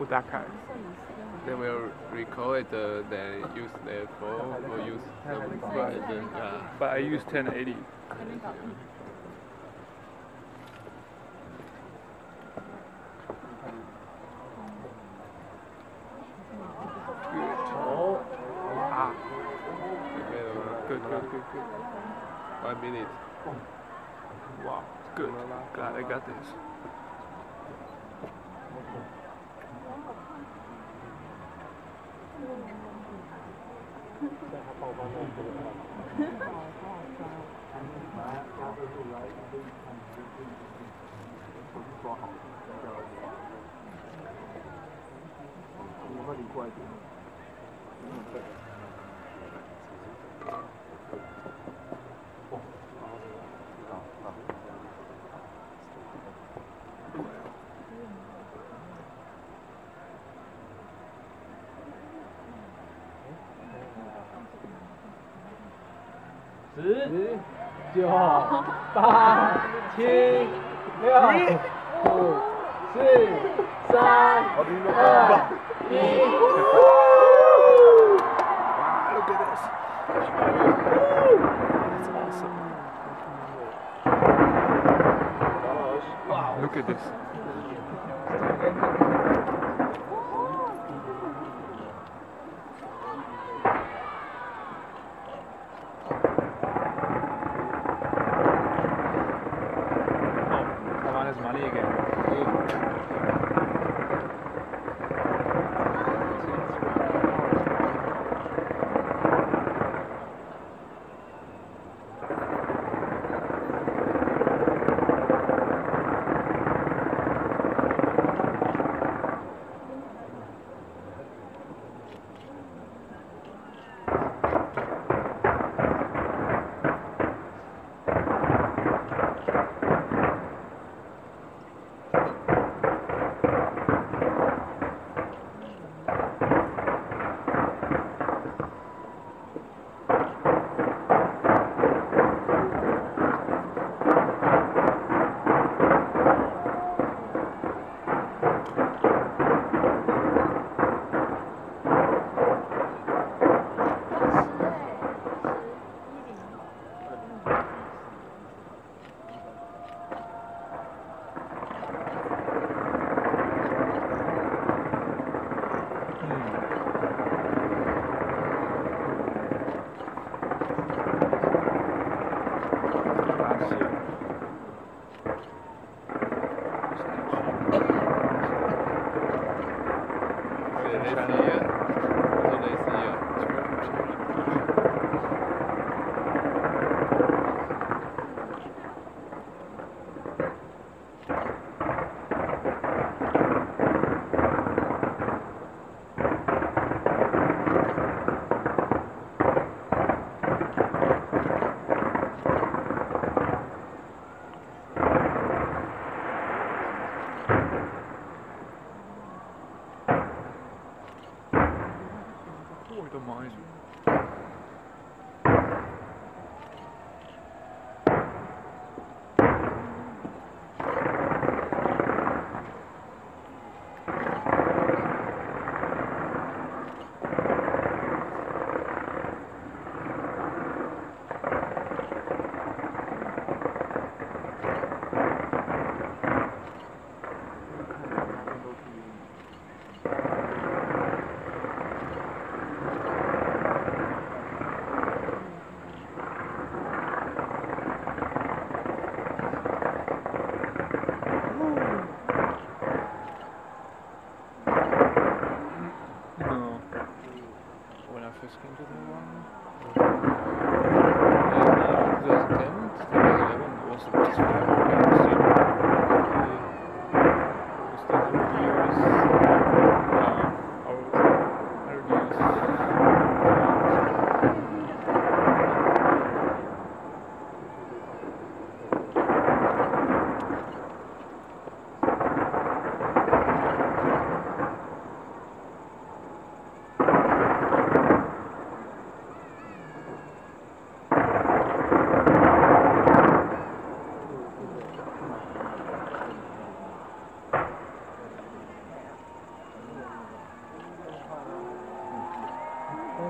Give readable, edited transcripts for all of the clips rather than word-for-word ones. put that card. They will record it, then use their phone or use the device. But I use 1080. Good. 1 minute. Wow, good. Glad I got this.10, 9, 8, 7, 6, 5, 4, 3, 2, 1. Wow, look at this. That's awesome. Wow, look at this.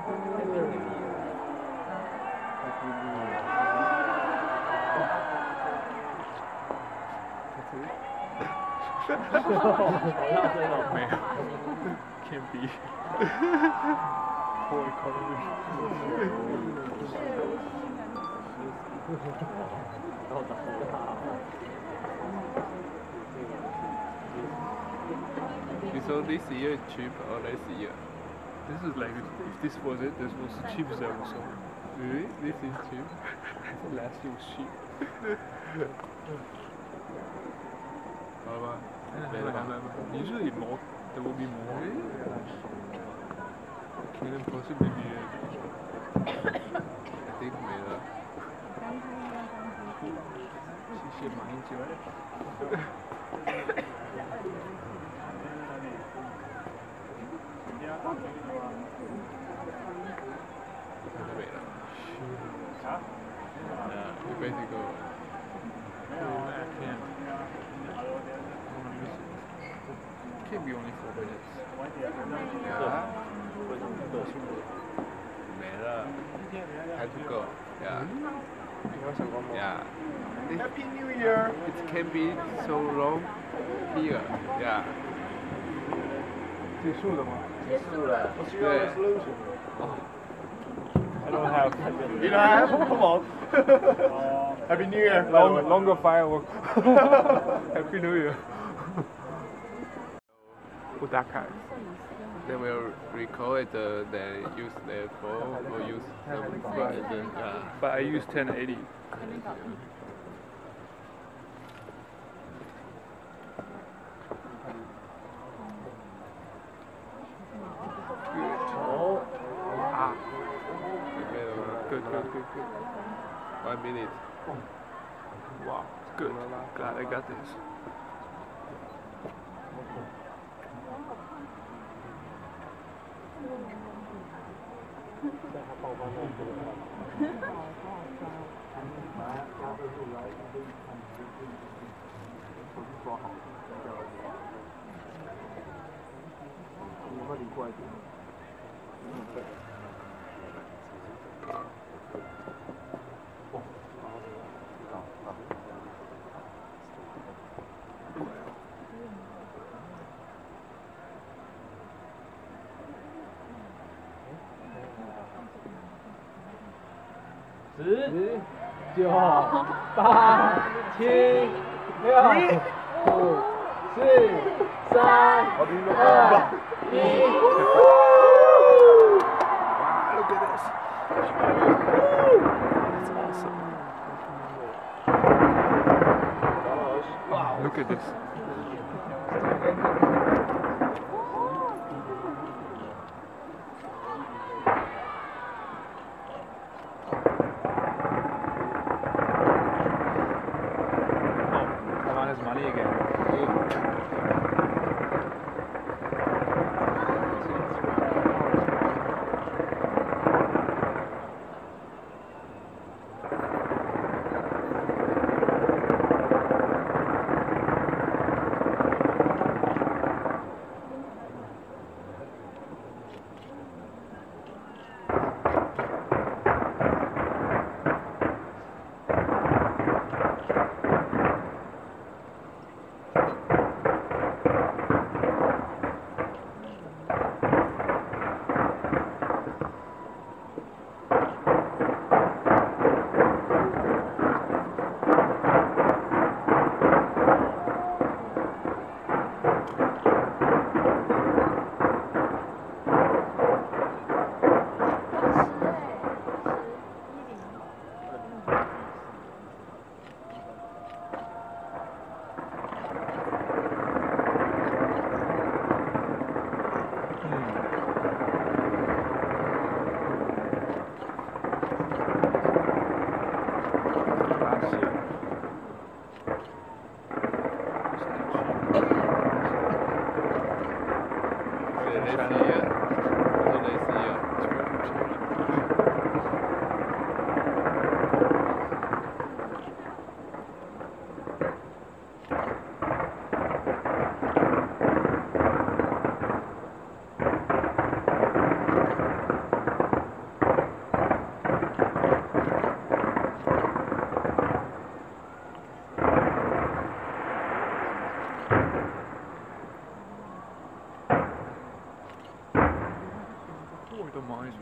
Can't be. Poor economy. So this year cheap or last year? This is like, if this was it, this was the cheapest ever sold. Really? This is cheap? Last year was cheap. Usually more, there will be more. Can it possibly be I think maybe. She might enjoy it. Yeah, you basically go. I can't. It can be only 4 minutes. Yeah. Had to go. Yeah. Yeah. Happy New Year! It can be so long here. Yeah. 结束了吗？结束了。对。I don't have. You don't have? Come on. Happy New Year. Longer firework. Happy New Year. With archives. They will record it, then use their phone or use some device. But I use 1080. Good. 1 minute. Wow, good. Glad I got this.10, 9, 8, 7, 6, 5, 4, 3, 2, 1. Look at this. That's awesome. Wow, look at this. 去到馬上。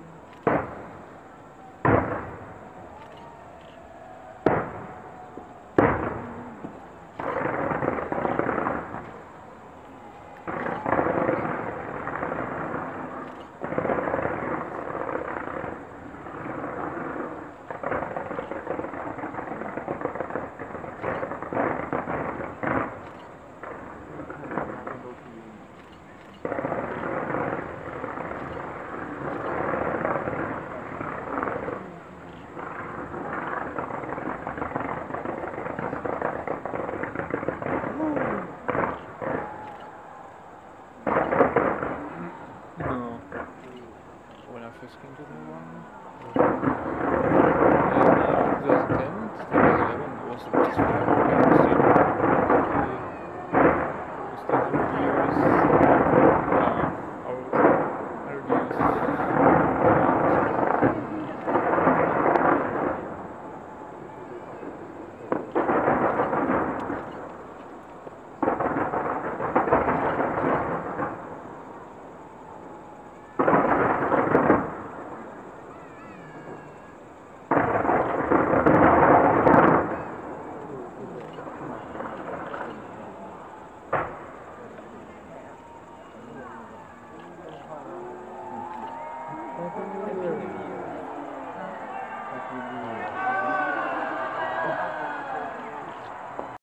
Just came to the one. It was a peaceful